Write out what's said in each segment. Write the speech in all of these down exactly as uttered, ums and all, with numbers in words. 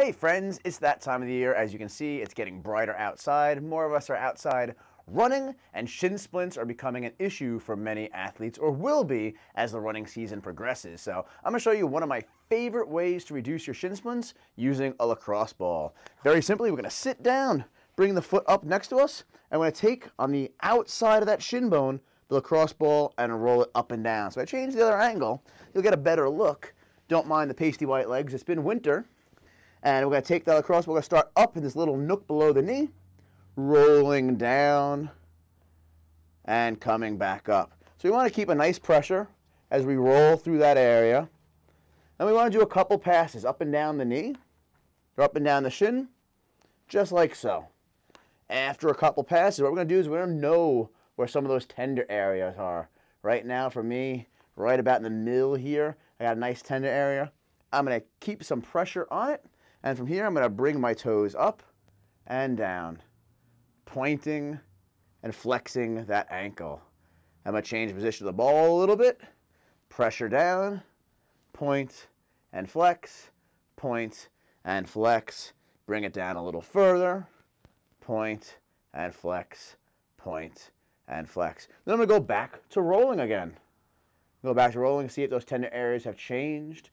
Hey friends, it's that time of the year. As you can see, it's getting brighter outside. More of us are outside running, and shin splints are becoming an issue for many athletes, or will be as the running season progresses. So I'm gonna show you one of my favorite ways to reduce your shin splints using a lacrosse ball. Very simply, we're gonna sit down, bring the foot up next to us, and we're gonna take on the outside of that shin bone the lacrosse ball and roll it up and down. So I change the other angle, you'll get a better look. Don't mind the pasty white legs, it's been winter. And we're going to take that lacrosse, we're going to start up in this little nook below the knee, rolling down and coming back up. So we want to keep a nice pressure as we roll through that area. And we want to do a couple passes up and down the knee, or up and down the shin, just like so. After a couple passes, what we're going to do is we're going to know where some of those tender areas are. Right now for me, right about in the middle here, I got a nice tender area. I'm going to keep some pressure on it, and from here I'm going to bring my toes up and down, pointing and flexing that ankle. I'm going to change the position of the ball a little bit, pressure down, point and flex, point and flex, bring it down a little further, point and flex, point and flex. Then I'm going to go back to rolling again. Go back to rolling, see if those tender areas have changed.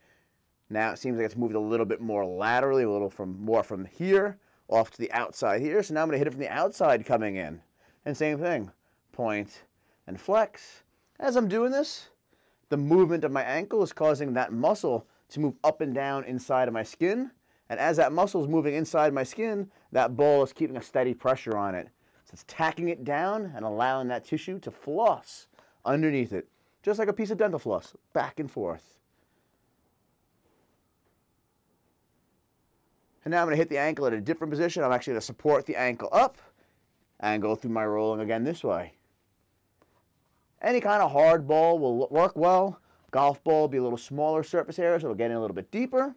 Now it seems like it's moved a little bit more laterally, a little from more from here, off to the outside here. So now I'm going to hit it from the outside coming in. And same thing, point and flex. As I'm doing this, the movement of my ankle is causing that muscle to move up and down inside of my skin. And as that muscle is moving inside my skin, that ball is keeping a steady pressure on it. So it's tacking it down and allowing that tissue to floss underneath it, just like a piece of dental floss, back and forth. And now I'm going to hit the ankle at a different position. I'm actually going to support the ankle up and go through my rolling again this way. Any kind of hard ball will work well. Golf ball will be a little smaller surface area, so it'll get in a little bit deeper.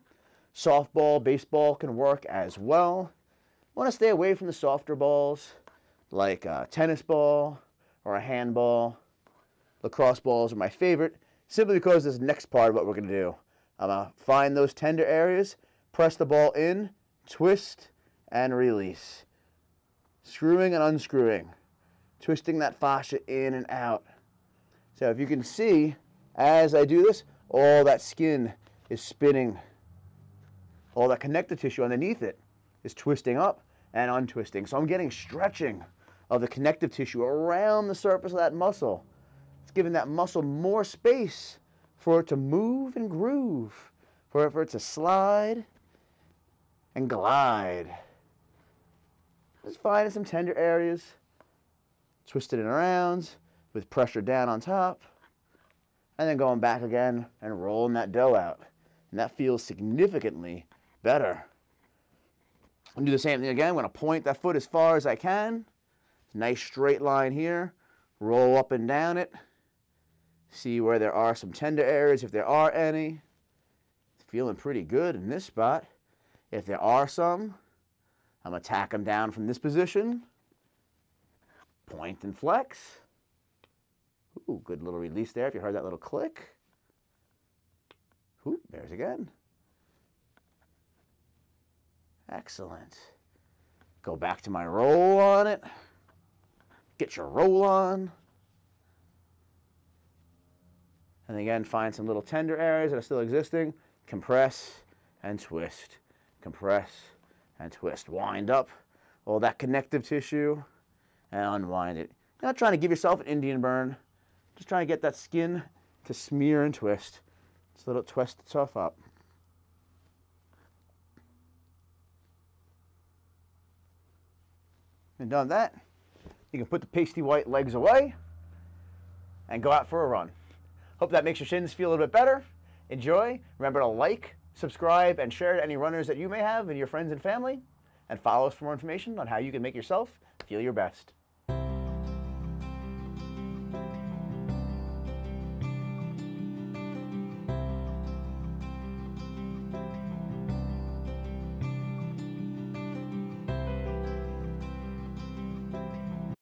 Softball, baseball can work as well. You want to stay away from the softer balls, like a tennis ball or a handball. Lacrosse balls are my favorite, simply because this next part of what we're going to do. I'm going to find those tender areas, press the ball in, twist, and release. Screwing and unscrewing, twisting that fascia in and out. So if you can see, as I do this, all that skin is spinning. All that connective tissue underneath it is twisting up and untwisting. So I'm getting stretching of the connective tissue around the surface of that muscle. It's giving that muscle more space for it to move and groove, for it, for it to slide and glide. Just finding some tender areas, twisting it around with pressure down on top, and then going back again and rolling that dough out. And that feels significantly better. I'm going to do the same thing again. I'm going to point that foot as far as I can. Nice straight line here. Roll up and down it. See where there are some tender areas, if there are any. It's feeling pretty good in this spot. If there are some, I'm going to tack them down from this position. Point and flex. Ooh, good little release there if you heard that little click. Ooh, there's again. Excellent. Go back to my roll on it. Get your roll on. And again, find some little tender areas that are still existing. Compress and twist. Compress and twist. Wind up all that connective tissue and unwind it. You're not trying to give yourself an Indian burn. Just trying to get that skin to smear and twist. Just let it twist itself up. And done that, you can put the pasty white legs away and go out for a run. Hope that makes your shins feel a little bit better. Enjoy. Remember to like, subscribe, and share to any runners that you may have and your friends and family. And follow us for more information on how you can make yourself feel your best.